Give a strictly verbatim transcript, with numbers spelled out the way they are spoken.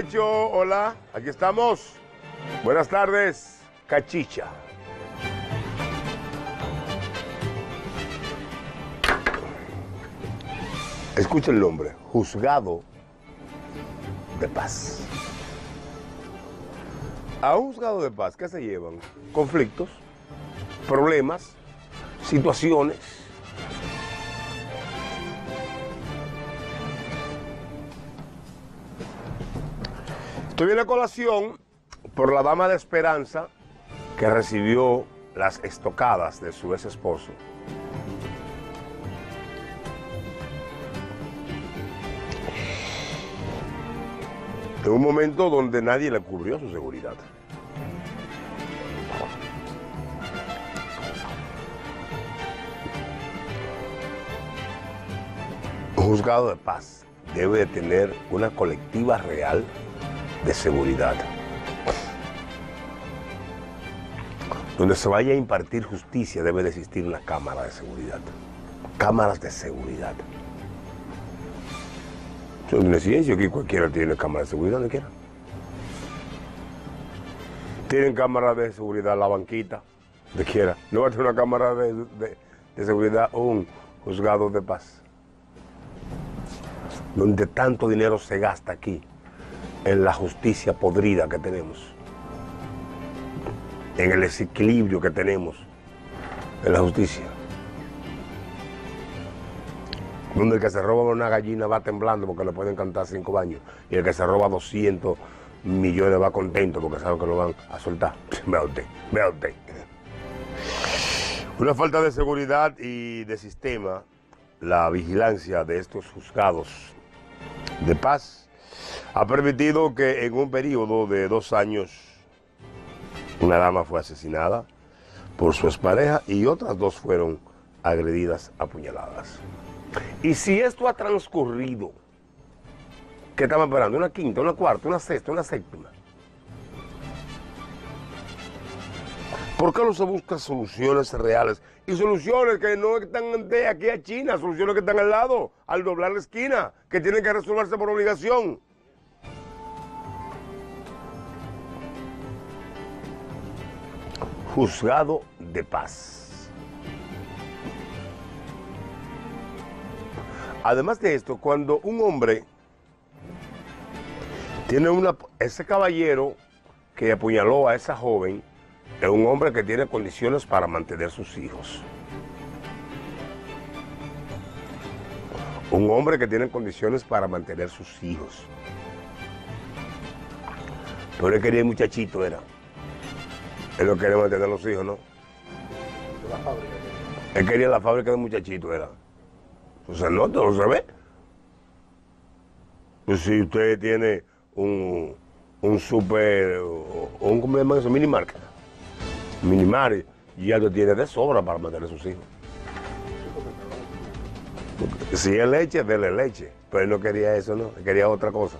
provecho. Hola, aquí estamos. Buenas tardes, cachicha. Escucha el nombre, juzgado de paz. A un juzgado de paz, ¿qué se llevan? Conflictos, problemas, situaciones. Esto viene a colación por la dama de esperanza que recibió las estocadas de su ex esposo. En un momento donde nadie le cubrió su seguridad. Un juzgado de paz debe de tener una colectiva real de seguridad, donde se vaya a impartir justicia debe de existir una cámara de seguridad, cámaras de seguridad. Yo no es ciencia, aquí cualquiera tiene cámara de seguridad, no quiera. Tienen cámara de seguridad la banquita, donde quiera. No va a tener una cámara de, de, de seguridad o un juzgado de paz. Donde tanto dinero se gasta aquí, en la justicia podrida que tenemos, en el desequilibrio que tenemos en la justicia. Donde el que se roba una gallina va temblando porque le pueden cantar cinco baños. Y el que se roba doscientos millones va contento porque sabe que lo van a soltar. Vea usted, vea usted. Una falta de seguridad y de sistema, la vigilancia de estos juzgados de paz ha permitido que en un periodo de dos años una dama fue asesinada por su expareja y otras dos fueron agredidas a puñaladas. Y si esto ha transcurrido, ¿qué estamos esperando? ¿Una quinta, una cuarta, una sexta, una séptima? ¿Por qué no se buscan soluciones reales? Y soluciones que no están de aquí a China, soluciones que están al lado, al doblar la esquina, que tienen que resolverse por obligación. Juzgado de paz. Además de esto, cuando un hombre tiene una... Ese caballero que apuñaló a esa joven es un hombre que tiene condiciones para mantener sus hijos. Un hombre que tiene condiciones para mantener sus hijos. Pero él quería el muchachito, era. Él no quería mantener los hijos, ¿no? La fábrica. Él quería la fábrica del muchachito, era. Pues se nota, no se ve. Pues si usted tiene un, un super, un, ¿cómo le llaman eso? Minimar. Minimar, ya lo tiene de sobra para mantener a sus hijos. Si es leche, déle leche. Pero él no quería eso, ¿no? Él quería otra cosa.